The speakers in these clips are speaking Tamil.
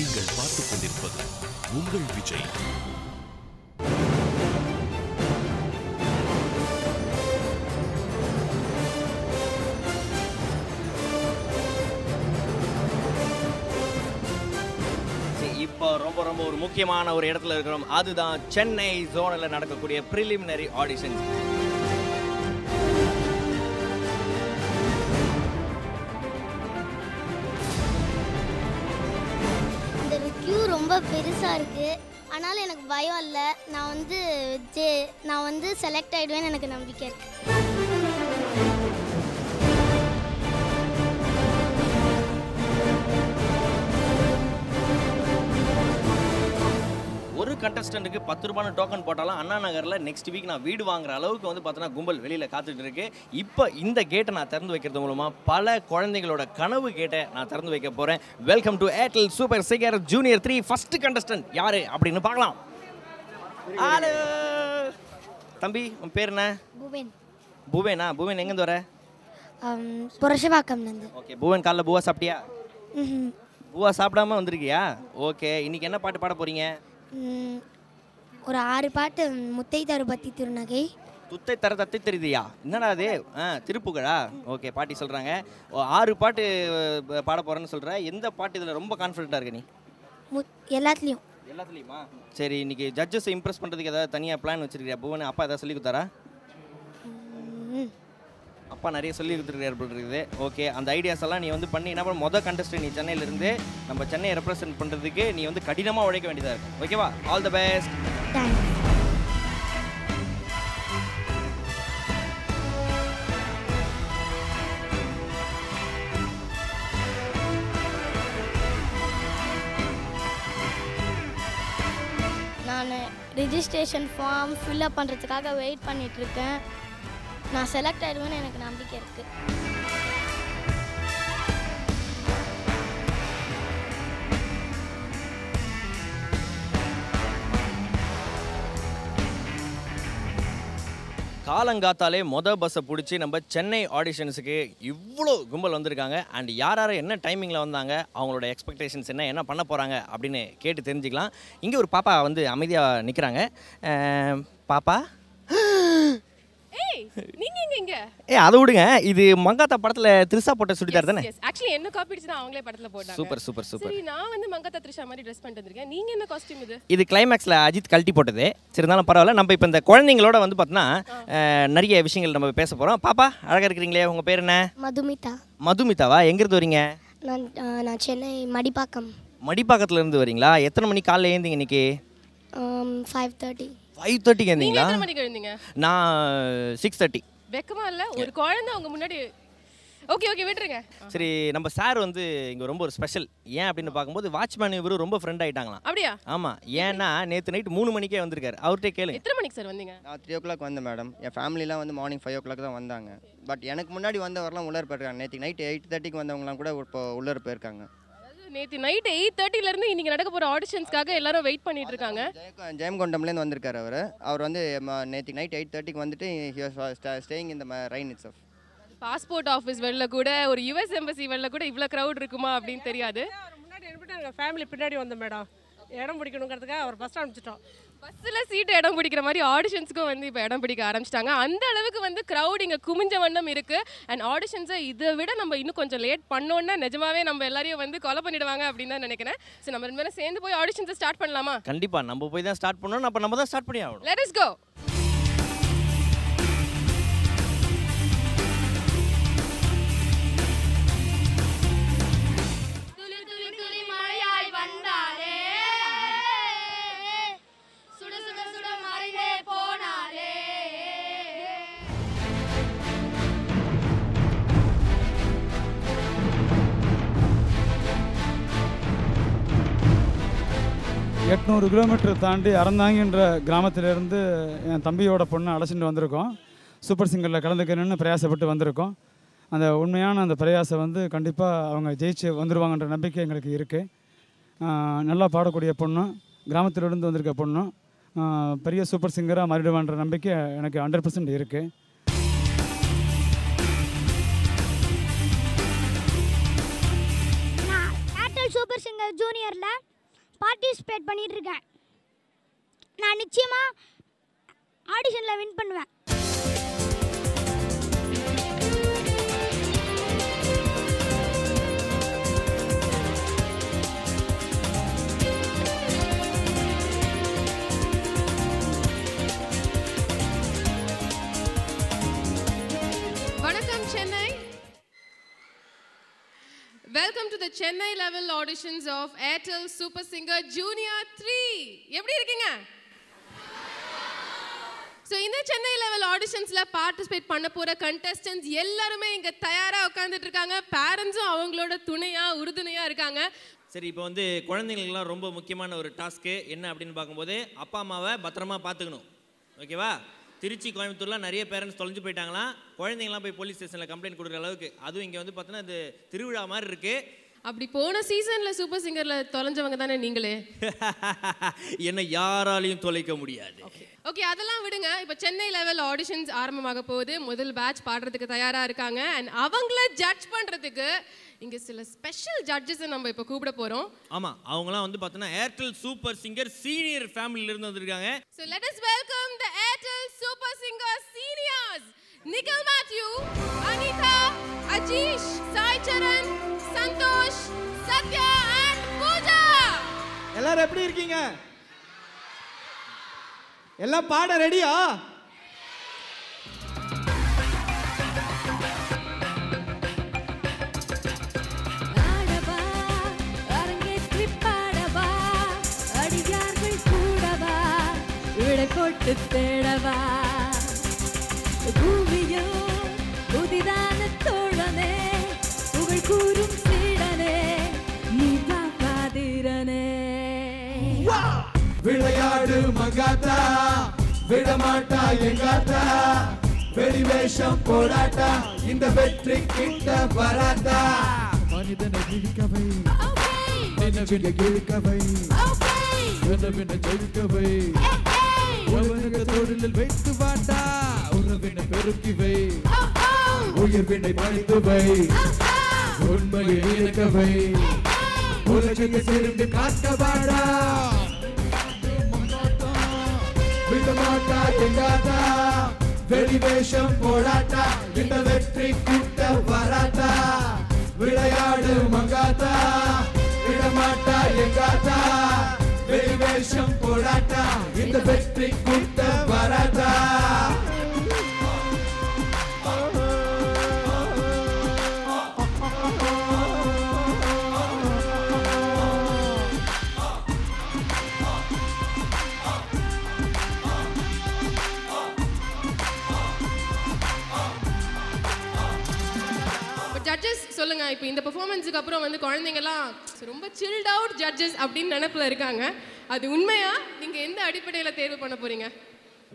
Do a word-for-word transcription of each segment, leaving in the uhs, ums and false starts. நீங்கள் பார்த்துக் கொண்டிருப்பது உங்கள் விஜய். இப்போ ரொம்ப ரொம்ப ஒரு முக்கியமான ஒரு இடத்துல இருக்கிறோம். அதுதான் சென்னை ஜோனில் நடக்கக்கூடிய ப்ரிலிமினரி ஆடிஷன்ஸ். பெருசாக இருக்குது, ஆனாலும் எனக்கு பயம் இல்லை. நான் வந்து ஜே நான் வந்து செலக்ட் ஆகிடுவேன்னு எனக்கு நம்பிக்கை இருக்குது. ஒரு கண்டஸ்டண்ட்டுக்கு பத்து ரூபான்னு டோக்கன் போட்டாலும் அண்ணா நகரில் நெக்ஸ்ட் வீக் நான் வீடு வாங்குற அளவுக்கு வந்து பார்த்தோன்னா கும்பல் வெளியில் காத்துட்டு இருக்கு. இப்போ இந்த கேட்டை நான் திறந்து வைக்கிறது மூலமாக பல குழந்தைகளோட கனவு கேட்டை நான் திறந்து வைக்க போகிறேன். Welcome to Airtel super singer junior three. First contestant யாரு அப்படின்னு பார்க்கலாம். ஹலோ தம்பி, உன் பேர் என்ன? பூவேன். பூவேனா? பூவேன் எங்கேருந்து வர? பொரோஷிபாக்கம்லேருந்து. ஓகே பூவேன், காலைல பூவா சாப்பிட்டியா? பூவா சாப்பிடாம வந்திருக்கியா? ஓகே, இன்னைக்கு என்ன பாட்டு பாட போறீங்க? ஒரு ஆறு பாட்டு. முத்தை தரு பத்தி திருநகை. துத்தை தர தத்தை தெரியுதியா? என்னடா அது? ஆ, திருப்புகழா? ஓகே, பாட்டி சொல்கிறாங்க. ஆறு பாட்டு பாட போகிறேன்னு சொல்கிற. எந்த பாட்டு இதில் ரொம்ப கான்ஃபிடென்ட்டாக இருக்கு நீ? மு எல்லாத்துலேயும். எல்லாத்துலேயுமா? சரி, இன்றைக்கி ஜட்ஜஸ் இம்ப்ரெஸ் பண்ணுறதுக்கு ஏதாவது தனியாக பிளான் வச்சுருக்கியா? பூவன் அப்பா ஏதாவது சொல்லி கொடுத்தாரா? அப்பா நிறைய சொல்லி கொடுத்துருக்காரு போல் இருக்குது. ஓகே, அந்த ஐடியாஸ் எல்லாம் நீ வந்து பண்ணி என்ன பண்ண, மொதல் கண்டஸ்டன்ட் நீ சென்னையிலேருந்து நம்ம சென்னையை ரெப்ரசென்ட் பண்ணுறதுக்கு நீ வந்து கடினமாக உழைக்க வேண்டியதாக இருக்கும். ஓகேவா? All the best. நான் ரிஜிஸ்ட்ரேஷன் ஃபார்ம் ஃபில்அப் பண்ணுறதுக்காக வெயிட் பண்ணிகிட்ருக்கேன். நான் செலக்ட் ஆகிடுவேன்னு எனக்கு நம்பிக்கை இருக்குது. காலங்காத்தாலே மொதல் பஸ்ஸை பிடிச்சி நம்ம சென்னை ஆடிஷன்ஸுக்கு இவ்வளோ கும்பல் வந்திருக்காங்க. அண்ட் யார் யார் என்ன டைமிங்கில் வந்தாங்க, அவங்களோட எக்ஸ்பெக்டேஷன்ஸ் என்ன, என்ன பண்ண போகிறாங்க அப்படின்னு கேட்டு தெரிஞ்சுக்கலாம். இங்கே ஒரு பாப்பா வந்து அமைதியாக நிற்கிறாங்க. பாப்பா நீங்க எங்க எங்க? ஏ அத விடுங்க, இது மங்காத்தா படத்துல த்ரிஷா போட்ட சுடிதார் தானே? எஸ், एक्चुअली என்ன காப்பி அடிச்சனா அவங்களே படத்துல போட்டாங்க. Super super super. சரி, நான் வந்து மங்காத்தா த்ரிஷா மாதிரி Dress பண்ணிட்டு வந்திருக்கேன். நீங்க என்ன காஸ்டியூம் இது? இது கிளைமாக்ஸ்ல அஜித் கல்ட்டி போட்டது. சரி, நானும் பரவாயில்லை. நம்ம இப்போ இந்த குழந்தைகளோட வந்து பார்த்தனா நிறைய விஷயங்கள் நம்ம பேச போறோம். பாப்பா அழகா இருக்கீங்களே, உங்க பேர் என்ன? மதுமிதா. மதுமிதாவா? எங்க இருந்து வரீங்க? நான் நான் சென்னை மடிபாக்கம். மடிபாக்கத்துல இருந்து வரீங்களா? எத்தனை மணி காலையில ஏந்தீங்க இன்னைக்கு? five thirty. ஐந்து தேர்ட்டிக்கு எழுந்தீங்களா? எத்தனை மணிக்கு எழுந்தீங்க? நான் சிக்ஸ் தேர்ட்டி. வெக்கமா இல்லை ஒரு குழந்தை அவங்க முன்னாடி? ஓகே ஓகே, விட்டுருங்க. சரி, நம்ம சார் வந்து இங்கே ரொம்ப ஒரு ஸ்பெஷல். ஏன் அப்படின்னு பார்க்கும்போது வாட்ச்மேன் இவரும் ரொம்ப ஃப்ரெண்ட் ஆகிட்டாங்களாம். அப்படியா? ஆமாம். ஏன்னா நேற்று நைட் மூணு மணிக்கே வந்திருக்காரு. அவர்கிட்ட கேளு. எத்தனை மணிக்கு சார் வந்தீங்க? நான் த்ரீ ஓ கிளாக் வந்தேன் மேடம். என் ஃபேமிலிலாம் வந்து மார்னிங் ஃபைவ் ஓ கிளாக் தான் வந்தாங்க. பட் எனக்கு முன்னாடி வந்தவரெலாம் உள்ளே போயிருக்காங்க. நேற்று நைட் எயிட் தேர்ட்டிக்கு வந்தவங்களாம் கூட இப்போ உள்ளே போயிருக்காங்க. நேற்று நைட் எயிட் தேர்ட்டிலேருந்து இன்றைக்கி நடக்க போகிற ஆடிஷன்ஸ்க்காக எல்லாரும் வெயிட் பண்ணிட்டு இருக்காங்க. ஜெயம்கொண்டம்லேருந்து வந்திருக்காரு அவர். அவர் வந்து நேற்று நைட் எயிட் தேர்ட்டிக்கு வந்துட்டு he was staying in the rain itself. Passport office வெளில கூட, ஒரு யுஎஸ் எம்பசி வெளில கூட இவ்வளோ க்ரௌட் இருக்குமா அப்படின்னு தெரியாது. முன்னாடி அனுப்பிட்டு ஃபேமிலி பின்னாடி வந்தோம் மேடம். இடம் பிடிக்கணுங்கிறதுக்காக அவர் ஃபஸ்ட்டு அனுப்பிச்சிட்டோம். பஸ்ஸில் சீட்டு இடம் பிடிக்கிற மாதிரி ஆடிஷன்ஸுக்கும் வந்து இப்போ இடம் பிடிக்க ஆரம்பிச்சிட்டாங்க. அந்த அளவுக்கு வந்து க்ரௌட் இங்கே குமிஞ்ச வண்ணம் இருக்குது. அண்ட் ஆடிஷன்ஸை இதை விட நம்ம இன்னும் கொஞ்சம் லேட் பண்ணோன்னா நிஜமாவே நம்ம எல்லாரையும் வந்து கொலை பண்ணிடுவாங்க அப்படின்னு தான் நினைக்கிறேன். ஸோ நம்ம ரெண்டு பேரும் சேர்ந்து போய் ஆடிஷன்ஸை ஸ்டார்ட் பண்ணலாமா? கண்டிப்பாக நம்ம போய் தான் ஸ்டார்ட் பண்ணணும். அப்போ நம்ம தான் ஸ்டார்ட் பண்ணி ஆகணும். Let's go. எட்நூறு கிலோமீட்டர் தாண்டி அறந்தாங்கிற கிராமத்திலேருந்து என் தம்பியோட பொண்ணை அழைச்சிட்டு வந்திருக்கோம். சூப்பர் சிங்கரில் கலந்துக்கணும்னு பிரயாசப்பட்டு வந்திருக்கோம். அந்த உண்மையான அந்த பிரயாசை வந்து கண்டிப்பாக அவங்க ஜெயிச்சு வந்துடுவாங்கன்ற நம்பிக்கை எங்களுக்கு இருக்குது. நல்லா பாடக்கூடிய பொண்ணும், கிராமத்திலிருந்து வந்திருக்க பொண்ணும் பெரிய சூப்பர் சிங்கராக மாறிடுவான்ற நம்பிக்கை எனக்கு ஹண்ட்ரட் பர்சன்ட் இருக்குது. சூப்பர் சிங்கர் ஜூனியரில் பார்ட்டிசிபேட் பண்ணிட்டு இருக்கேன். நான் நிச்சயமா ஆடிஷன்ல வின் பண்ணுவேன். Welcome to the Chennai level auditions of Airtel Super Singer Junior three. எப்படி இருக்கீங்க? So இந்த Chennai level auditionsல participate பண்ண போற contestants எல்லாரும் இங்க தயாரா உட்கார்ந்துட்டு இருக்காங்க. பேரண்ட்ஸும் அவங்களோட துணையா உறுதுணையா இருக்காங்க. சரி, இப்போ வந்து குழந்தைகளுக்கு எல்லாம் ரொம்ப முக்கியமான ஒரு டாஸ்க் என்ன அப்படின்னு பாக்கும்போது அப்பா அம்மாவை பத்திரமா பாத்துக்கணும். ஓகேவா? திருச்சி கோயம்புத்தூர்லாம் நிறைய பேரண்ட்ஸ் தொலைஞ்சு போயிட்டாங்களாம். குழந்தைங்களாம் போய் போலீஸ் ஸ்டேஷனில் கம்ப்ளைண்ட் கொடுக்குற அளவுக்கு, அதுவும் இங்கே வந்து பார்த்தோன்னா அது திருவிழா மாதிரி இருக்குது. அப்படி போன சீசனில் சூப்பர் சிங்கரில் தொலைஞ்சவங்க தானே நீங்களே. என்னை யாராலையும் தொலைக்க முடியாது. ஓகே, அதெல்லாம் விடுங்க. இப்போ சென்னை லெவல் ஆடிஷன்ஸ் ஆரம்பமாக போகுது. முதல் பேட்ச் பாடுறதுக்கு தயாராக இருக்காங்க. அண்ட் அவங்கள ஜட்ஜ் பண்ணுறதுக்கு இங்கே சில ஸ்பெஷல் ஜட்ஜஸை நம்ம இப்போ கூப்பிட போகிறோம். ஆமாம், அவங்களாம் வந்து பார்த்தோன்னா ஏர்டெல் சூப்பர் சிங்கர் சீனியர் ஃபேமிலியிலிருந்து வந்துருக்காங்க. So let us welcome the Airtel super singer seniors Nikhil Matthew, Anitha, Ajeesh, Sai Charan, Santhosh, Sathya and Pooja. எல்லாரும் எப்படி இருக்கீங்க? எல்லாம் பாட ரெடியா? போட்டு தேடவா பூவியோ புதிதான தோழனே புகழ் கூறும் சீடனே நீ காதிரனே விளையாடு மங்காத்தா விடமாட்டா எங்காத்தா வெளிவேஷம் போடாட்டா இந்த வெற்றி கிட்ட வராதா மனிதனை கிழிக்கவை நினைவிட கிழிக்கவை நினைவிட ஜெயிக்கவை உறவின தோடலில் வைத்து வாட்டா உறவின பெருக்கிவை உயிர்வினை பழித்துவை உண்மையை இழக்கவை உலகத்தை சேர்ந்து காக்க வாடா விடமாட்டா எங்காதா வெளிவேஷம் போடாட்டா இந்த வெற்றி கூட்ட வராதா விளையாடு மங்காதா விடமாட்டா எங்காதா வெளிவேஷம் போடாட்டா இந்த வெற்றி கூட்ட வராதா ஜட்ஜஸ் சொல்லுங்க. இப்போ இந்த பெர்ஃபார்மன்ஸுக்கு அப்புறம் வந்து குழந்தைங்கலாம் ரொம்ப சில்ட் அவுட் ஜட்ஜஸ் அப்படின்னு நினைப்புல இருக்காங்க. அது உண்மையா? நீங்க எந்த அடிப்படையில் தேர்வு பண்ண போறீங்க?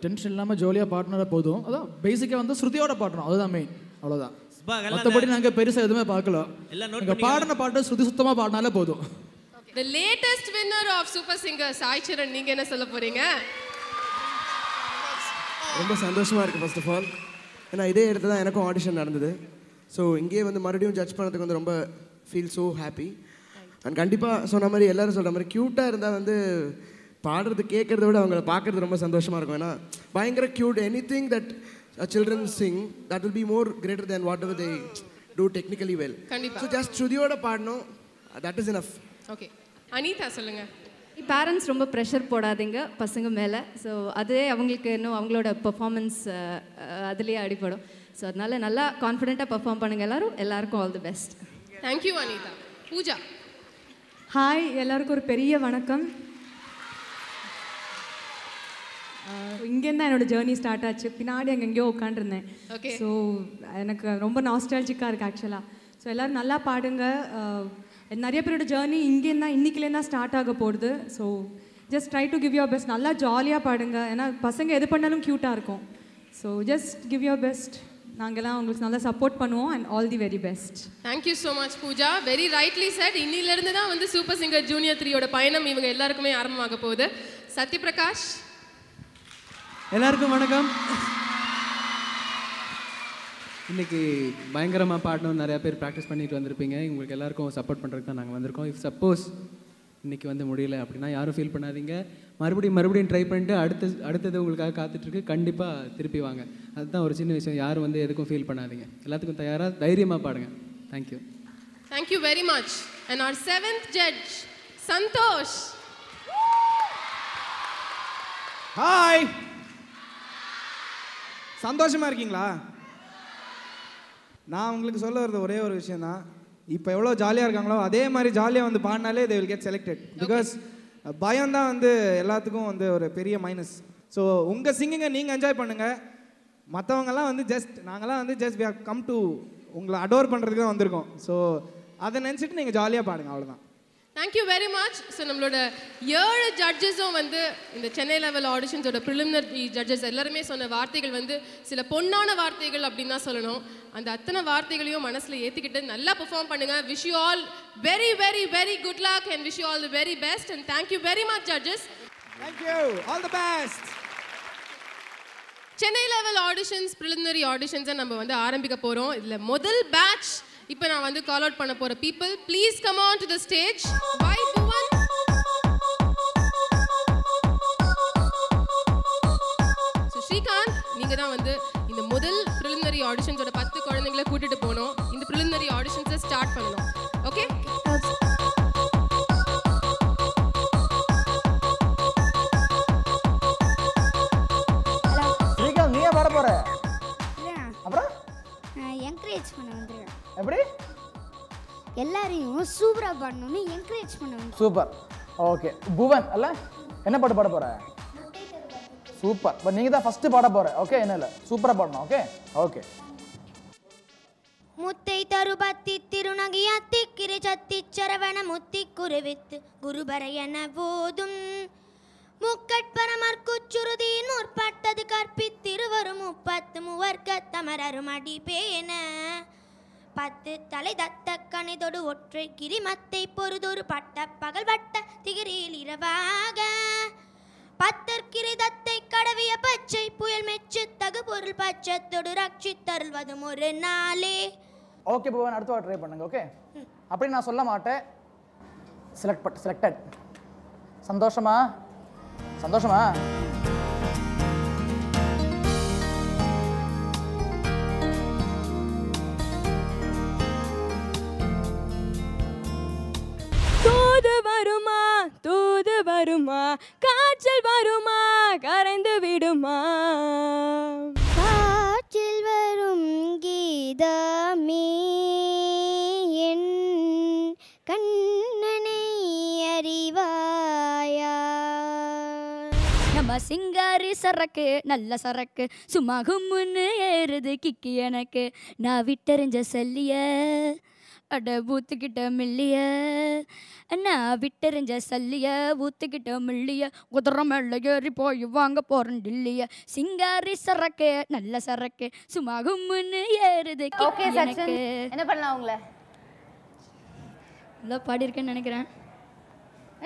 டென்ஷன் இல்லாம ஜோலியா பாடுனா போதும். அதான் பேசிக்கா வந்து ஸ்ருதியோட பாடுறோம், அதுதான் மெயின். அவ்வளவுதான், மற்றபடி நாங்க பெருசா எதுவுமே பார்க்கல. எல்லாம் பாடின பாட்டு ஸ்ருதி சுத்தமா பாடினாலே போதும். The latest winner of Super Singer Sai Charan, நீங்க என்ன சொல்ல போறீங்க? ரொம்ப சந்தோஷமா இருக்கு. ஃபர்ஸ்ட் ஆஃப் ஆல் ஏன்னா இதே இடத்துல தான் எனக்கும் ஆடிஷன் நடந்தது. ஸோ இங்கேயே வந்து மறுபடியும் ஜட்ஜ் பண்ணுறதுக்கு வந்து ரொம்ப ஃபீல் ஸோ ஹாப்பி. அண்ட் கண்டிப்பாக சொன்ன மாதிரி எல்லோரும் சொல்கிற மாதிரி க்யூட்டாக இருந்தால் வந்து பாடுறது கேட்குறத விட அவங்கள பார்க்குறது ரொம்ப சந்தோஷமாக இருக்கும். ஏன்னா பயங்கர cute. Anything that children sing that will be more greater than whatever they do technically well. So just ஸ்ருதியோட பாடணும், that is enough. Okay, Anitha சொல்லுங்கள். பேரண்ட்ஸ் ரொம்ப ப்ரெஷர் போடாதீங்க பசங்க மேலே. ஸோ அதே அவங்களுக்கு இன்னும் அவங்களோட பெர்ஃபார்மன்ஸ் அதுலேயே அடிப்படும். ஸோ அதனால நல்லா கான்ஃபிடென்ட்டாக பெர்ஃபார்ம் பண்ணுங்கள் எல்லாரும். எல்லாருக்கும் all the best. Thank you Anitha. Pooja. Hi, எல்லாருக்கும் ஒரு பெரிய வணக்கம். இங்கேருந்து தான் என்னோடய ஜேர்னி ஸ்டார்ட் ஆச்சு. பின்னாடி அங்கே எங்கேயோ உட்காண்டிருந்தேன். ஓகே, ஸோ எனக்கு ரொம்ப நாஸ்டால்ஜிக்காக இருக்குது ஆக்சுவலாக. ஸோ எல்லோரும் நல்லா பாடுங்க. நிறைய பேரோட ஜேர்னி இங்கேருந்து தான் இன்றைக்கிலேருந்து தான் ஸ்டார்ட் ஆக போகுது. So just try to give your best. நல்லா ஜாலியாக பாடுங்க. ஏன்னா பசங்க எது பண்ணாலும் க்யூட்டாக இருக்கும். So just give your best. நாங்கள்லாம் உங்களுக்கு நல்லா சப்போர்ட் பண்ணுவோம். And all the very best. Thank you so much Pooja. Very rightly sir. இன்னிலேருந்து தான் வந்து சூப்பர் சிங்கர் ஜூனியர் த்ரீயோட பயணம் இவங்க எல்லாருக்குமே ஆரம்பமாக போகுது. சத்யபிரகாஷ். எல்லாருக்கும் வணக்கம். இன்றைக்கி பயங்கரமாக பாடணும்னு நிறையா பேர் ப்ராக்டிஸ் பண்ணிட்டு வந்திருப்பீங்க. உங்களுக்கு எல்லாருக்கும் சப்போர்ட் பண்ணுறதுக்கு தான் நாங்கள் வந்திருக்கோம். இஃப் சப்போஸ் இன்றைக்கி வந்து முடியலை அப்படின்னா யாரும் ஃபீல் பண்ணாதீங்க. மறுபடியும் மறுபடியும் ட்ரை பண்ணிட்டு அடுத்த அடுத்தது உங்களுக்காக காத்துட்ருக்கு, கண்டிப்பாக திருப்பி வாங்க. அதுதான் ஒரு சின்ன விஷயம், யாரும் வந்து எதுக்கும் ஃபீல் பண்ணாதீங்க, எல்லாத்துக்கும் தயாராக தைரியமாக பாடுங்க. Thank you. Thank you very much. And our seventh judge Santhosh. Hi, சந்தோஷமாக இருக்கீங்களா? நான் உங்களுக்கு சொல்ல வரது ஒரே ஒரு விஷயம் தான், இப்போ எவ்வளோ ஜாலியாக இருக்காங்களோ அதே மாதிரி ஜாலியாக வந்து பாடினாலே they will get selected. Because பயம்தான் வந்து எல்லாத்துக்கும் வந்து ஒரு பெரிய மைனஸ். ஸோ உங்கள் சிங்கிங்கை நீங்கள் என்ஜாய் பண்ணுங்கள். மற்றவங்கெல்லாம் வந்து ஜஸ்ட் நாங்கள்லாம் வந்து just we have come to உங்களை அடோர் பண்ணுறதுக்கு தான் வந்திருக்கோம். ஸோ அதை நினச்சிட்டு நீங்கள் ஜாலியாக பாடுங்க, அவ்வளோதான். Thank you very much. ஸோ நம்மளோட ஏழு ஜட்ஜஸும் வந்து இந்த சென்னை லெவல் ஆடிஷன்ஸோட ப்ரிலிமினரி ஜட்ஜஸ் எல்லாருமே சொன்ன வார்த்தைகள் வந்து சில பொன்னான வார்த்தைகள் அப்படின்னு தான் சொல்லணும். அந்த அத்தனை வார்த்தைகளையும் மனசில் ஏற்றிக்கிட்டு நல்லா பெர்ஃபார்ம் பண்ணுங்கள். Wish you all very very very good luck and wish you all the very best and thank you very much judges. Thank you, all the best. Chennai level auditions preliminary ஆடிஷன்ஸை நம்ம வந்து ஆரம்பிக்க போகிறோம். இதில் முதல் பேட்ச் இப்போ நான் வந்து கால் அவுட் பண்ண போற people, please come on to the stage. Bye Bhuvan. So Shree Khan, நீங்க தான் வந்து இந்த முதல் preliminary auditionஸோட பத்து குழந்தைகளை கூட்டிட்டு போணும். இந்த preliminary auditionஸை ஸ்டார்ட் பண்ணணும். ஓகே? Shree Khan, நீ வர போற? இல்ல. அப்புறம் என்கரேஜ் பண்ண வந்திருக்கேன். எப்படி எல்லாரையும் சூப்பரா பண்ணனும்னு என்கரேஜ் பண்ணுங்க. சூப்பர். ஓகே புவன், அல்ல என்ன பாட்டு பாட போற? சூப்பர். பட் நீங்க தான் ஃபர்ஸ்ட் பாட போற. ஓகே, என்ன இல்ல சூப்பரா பாடணும். Okay okay. முத்தை தருபத்தி திருநகியத்தி கிரிசத்தி சரவண முத்தி குருவித்து குருபரையன போதும் முக்கட்பரமற்குச்சுருதி நூற்பட்டது கற்பித்திருவரும் முப்பத்து மூவர்க்க தமரரும் அடி பேன பத்து தலை தத்த கணைதொடு ஒற்றை கிரிமத்தை பொறுதொரு பட்ட பகல் வட்ட திகிரியில் இரவாக பத்தற்கிரி தத்தை கடவிய பச்சை புயல் மெச்சு தகு பொருள் பச்சத்தொடு ரட்சி தருள்வதும் ஒரு நாளே. ஓகே புவன், அடுத்த ட்ரை பண்ணுங்க. ஓகே, அப்படி நான் சொல்ல மாட்டேன். Select but selected. சந்தோஷமா சந்தோஷமா வருமா தூது வருமா காற்றில் வருமா கரைந்து விடுமா காற்றில் வரும் கீதமே என் கண்ணனை அறிவாயா நம்ம சிங்காரி சரக்கு நல்ல சரக்கு சும்மா கும்முன்னு ஏறுது கிக்கி எனக்கு நான் விட்டறிஞ்ச சல்லிய அட ஊத்துக்கிட்ட மில்லிய நான் விட்டறிஞ்ச சல்லிய ஊத்துக்கிட்ட மில்லிய குதிரை மேல ஏறி போய் வாங்க போறேன் இல்லையா சிங்காரி சரக்கு நல்ல சரக்கு சும்மா கும்முன்னு ஏறுது. ஓகே சச்சின், என்ன பண்ணலாம்? அவங்கள நல்லா பாடியிருக்கேன்னு நினைக்கிறேன்.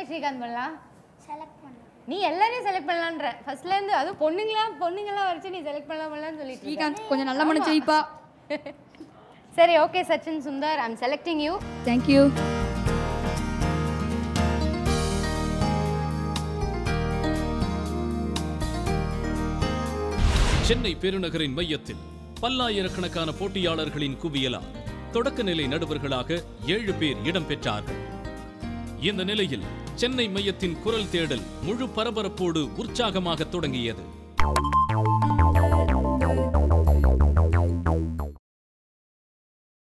ஸ்ரீகாந்த் பண்ணலாம். செலக்ட் பண்ணலாம். நீ எல்லாரையும் செலக்ட் பண்ணலான்ற ஃபர்ஸ்ட்லேருந்து அதுவும் பொண்ணுங்களாம் பொண்ணுங்களாம் வரைச்சு நீ செலக்ட் பண்ணலாம் பண்ணலான்னு சொல்லிட்டு ஸ்ரீகாந்த் கொஞ்சம் நல்லா மனசு வைப்பா. சரி, okay Sachin Sundar, I am selecting you. Thank you. Chennai பெருநகரின் மையத்தில் பல்லாயிரக்கணக்கான போட்டியாளர்களின் குவியலால் தொடக்க நிலை நடுவர்களாக ஏழு பேர் இடம்பெற்றார்கள். இந்த நிலையில் சென்னை மையத்தின் குரல் தேடல் முழு பரபரப்போடு உற்சாகமாக தொடங்கியது.